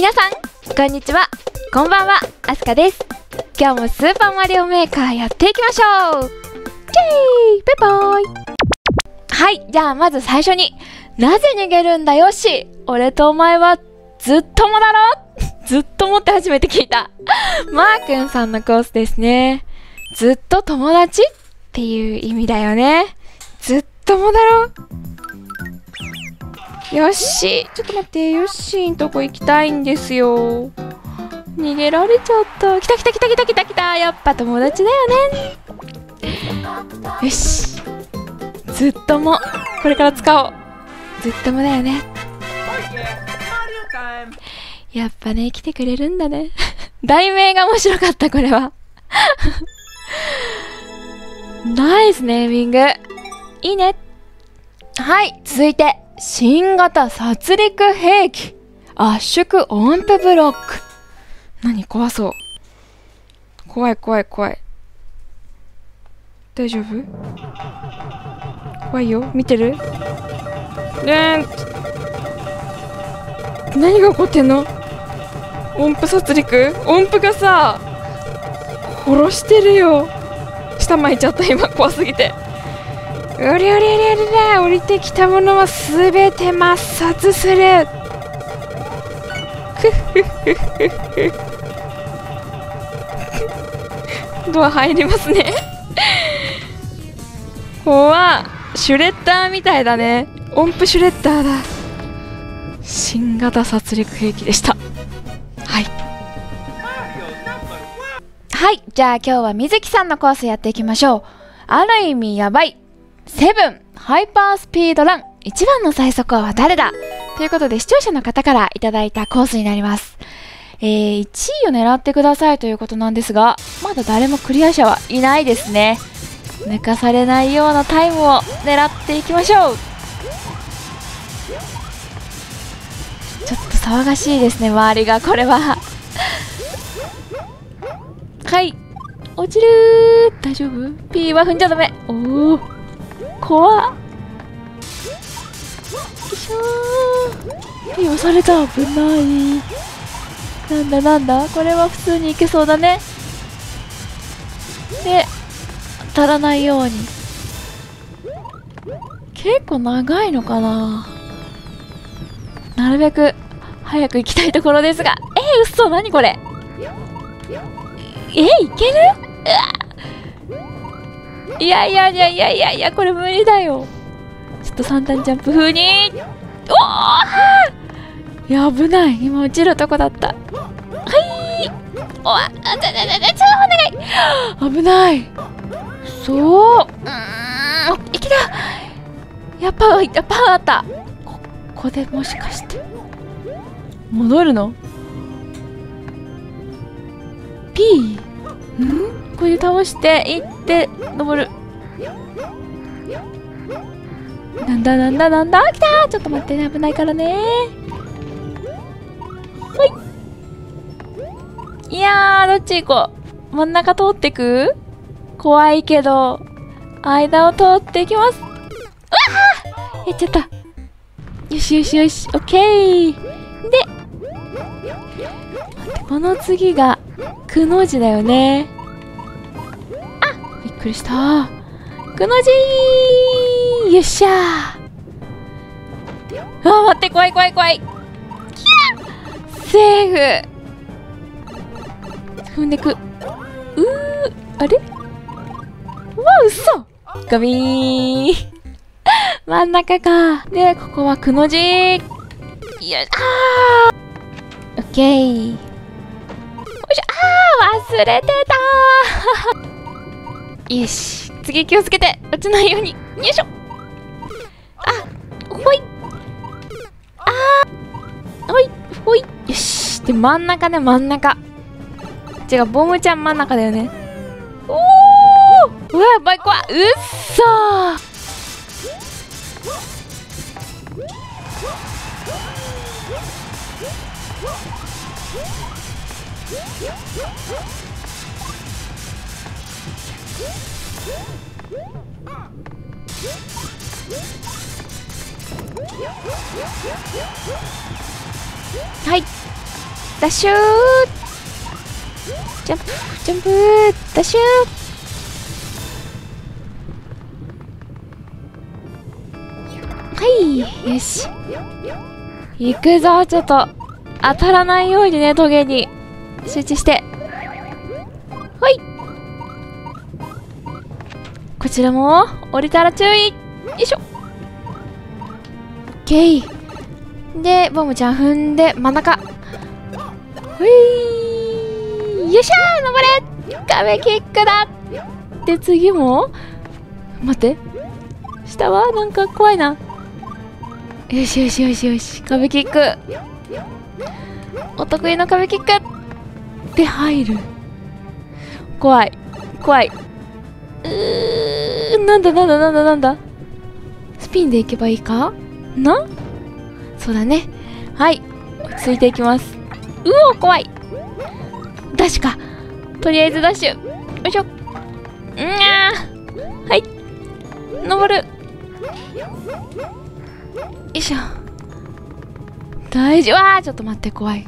皆さんこんにちは、こんばんは、あすかです。今日もスーパーマリオメーカーやっていきましょう。イエーイ、バイバイ。はい、じゃあまず最初に、なぜ逃げるんだよし、俺とお前はずっともだろずっともって初めて聞いたマー君さんのコースですね。ずっと友達っていう意味だよね。ずっともだろ。ヨッシー、ちょっと待って、ヨッシーんとこ行きたいんですよ。逃げられちゃった。来た来た来た来た来た来た、やっぱ友達だよね。よし、ずっともこれから使おう。ずっともだよね。やっぱね、来てくれるんだね題名が面白かった、これはナイスネーミング、いいね。はい、続いて新型殺戮兵器圧縮音符ブロック。何、怖そう。怖い怖い怖い。大丈夫？怖いよ、見てる？何が起こってんの？音符殺戮？音符がさ、殺してるよ。下巻いちゃった、今怖すぎて。おりおりおりおり、降りてきたものはすべて抹殺する。ドア入りますね怖っ、シュレッダーみたいだね。音符シュレッダーだ。新型殺戮兵器でした。はいはい、じゃあ今日は水木さんのコースやっていきましょう。ある意味やばいセブンハイパースピードラン、一番の最速王は誰だということで、視聴者の方からいただいたコースになります。1位を狙ってくださいということなんですが、まだ誰もクリア者はいないですね。抜かされないようなタイムを狙っていきましょう。ちょっと騒がしいですね、周りが。これははい、落ちるー。大丈夫？ P は踏んじゃダメ。おお、怖っ。よいしょー。押された、危ない。なんだなんだ、これは普通にいけそうだね。で、当たらないように。結構長いのかな。なるべく早く行きたいところですが。嘘、何これ。いける？うわっ、いやいやいやいやいやいや、これ無理だよ。ちょっと三段ジャンプ風に。おお、いや、危ない。今落ちるとこだった。はい、おわっ、あ、ちょお願い、危ない。そう、いきだ。やっぱあった。ここでもしかして戻るの？ P？ ん？これで倒していって登る。なんだなんだなんだ、来た。ちょっと待ってね、危ないからね。はい、いやー、どっち行こう。真ん中通ってく。怖いけど間を通っていきます。うわあ、やっちゃった。よしよしよし、オッケー。で、待って、この次がくの字だよね。びっくりした。くの字ー、よっしゃー。あ、待って、怖い怖い怖い。キャー、セーフ。踏んでく。あれ？うわ、嘘。ガビー真ん中か。で、ここはくの字。よし、あー。オッケー。よいしょ、あー、忘れてたーよし、次気をつけて、落ちないように。よいしょ。あ、ほい。あ、ほいほい。よし、で、真ん中ね、真ん中。違う、ボムちゃん真ん中だよね。おお、うわ、やばい、怖い。うっそー。はい、ダッシュー、ジャンプジャンプー、ダッシュー、はい、よし行くぞ。ちょっと当たらないようにね、トゲに集中して、ほい、こちらも降りたら注意、よいしょ、オッケーでボムちゃん踏んで真ん中、ほい、よっしゃー、登れ、壁キックだ。で次も待って、下はなんか怖いな、よしよしよしよし、壁キック、お得意の壁キックで入る、怖い怖い、なんだなんだなんだなんだ、スピンでいけばいいかな、そうだね、はい、落ち着いていきます。うお怖い、ダッシュか、とりあえずダッシュ、よいしょ、うんあー、はい、登る、よいしょ、大丈夫、わー、ちょっと待って、怖い、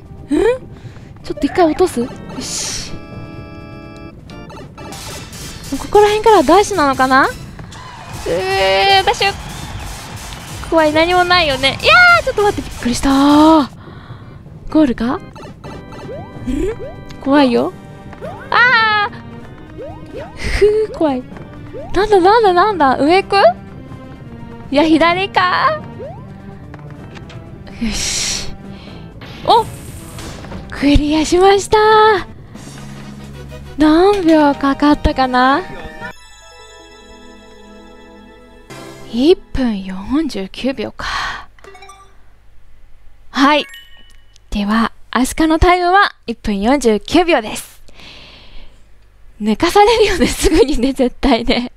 ちょっと一回落とす、よし、ここら辺からはダッシュなのかな、ダッシュ怖い、何もないよね、いやー、ちょっと待って、びっくりしたー、ゴールか、ん怖いよ、あーふー怖い、なんだなんだなんだ、上行く、いや左か、よし、お、クリアしましたー。何秒かかったかな、1分49秒か。はい、ではアシカのタイムは1分49秒です。抜かされるよね、すぐにね、絶対ね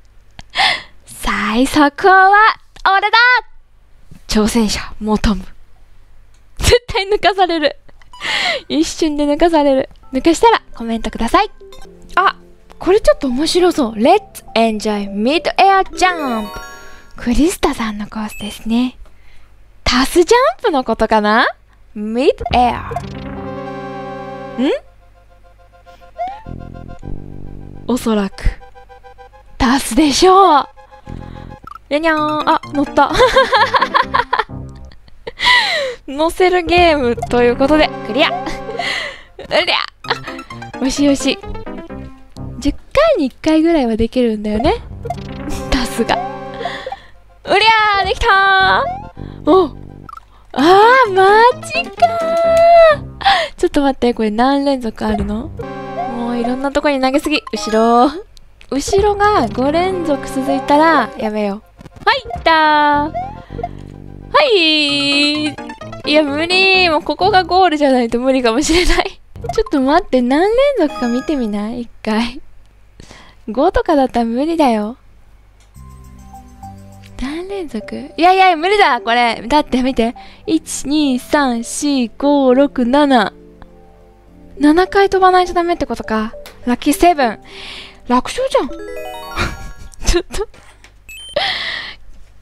最速王は俺だ、挑戦者モトム、絶対抜かされる一瞬で抜かされる、抜かしたらコメントください。あ、これちょっと面白そう。Let's enjoy mid-air jump。クリスタさんのコースですね。タスジャンプのことかな？ mid-air。ん？おそらく、タスでしょう。にゃにゃーん。あ、乗った。乗せるゲームということで、クリア。クリア。よしよし。10回に1回ぐらいはできるんだよね、タスが。うりゃー、できたー、お、あー、マジかー、ちょっと待って、これ何連続あるの、もういろんなとこに投げすぎ、後ろが5連続続いたらやめよう。はい、いったー、はいー、いや無理ー、もうここがゴールじゃないと無理かもしれない。ちょっと待って、何連続か見てみない？ 1 回。5とかだったら無理だよ。何連続？いやいや、無理だこれ。だって見て。1、2、3、4、5、6、7。7回飛ばないとダメってことか。ラッキーセブン。楽勝じゃん。ちょっと。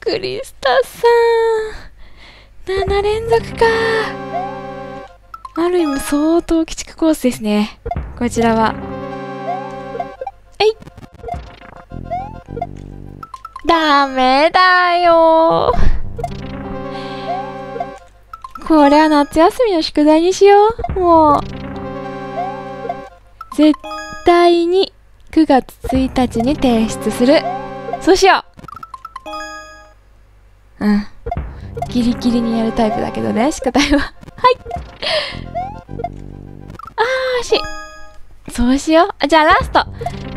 クリスタさん。7連続かー。ある意味相当鬼畜コースですね、こちらは。えい、ダメだよー、これは夏休みの宿題にしよう。もう絶対に9月1日に提出する、そうしよう。うん、ギリギリにやるタイプだけどね、宿題は。はい、あー、し、そうしよう。じゃあラスト、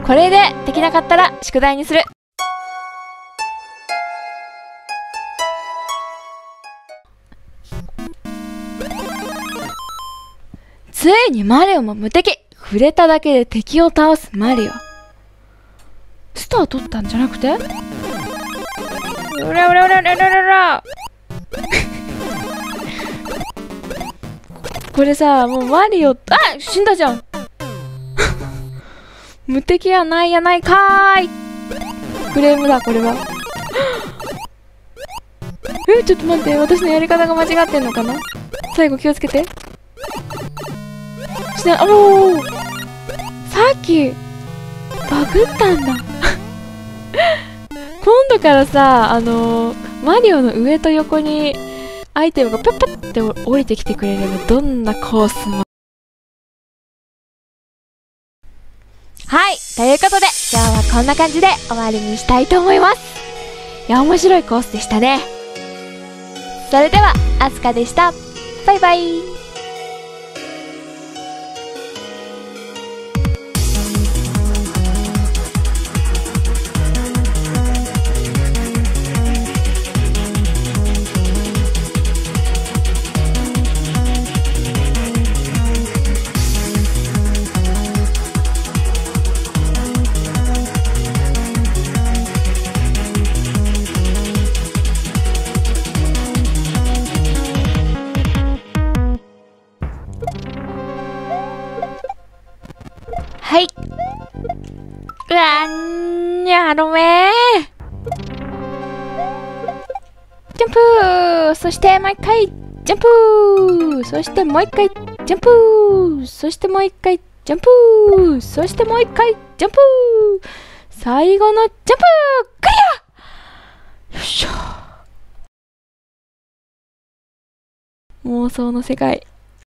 これでできなかったら宿題にする。ついにマリオも無敵、触れただけで敵を倒すマリオ。スター取ったんじゃなくて、うらうらうらうらうらうらこれさ、もうマリオ、あ、死んだじゃん無敵やないやないかーい、クレームだこれはえ、ちょっと待って、私のやり方が間違ってんのかな、最後気をつけて。してない。おお、さっきバグったんだ今度からさ、マリオの上と横にアイテムがパッパッって降りてきてくれれば、どんなコースも。はい、ということで今日はこんな感じで終わりにしたいと思います。いや、面白いコースでしたね。それでは、あすかでした。バイバイ。はい。うわんにゃろめジャンプー、そしてもう一回ジャンプー、そしてもう一回ジャンプー、そしてもう一回ジャンプー、そしてもう一回ジャンプー、最後のジャンプー、クリア！よっしゃー。妄想の世界。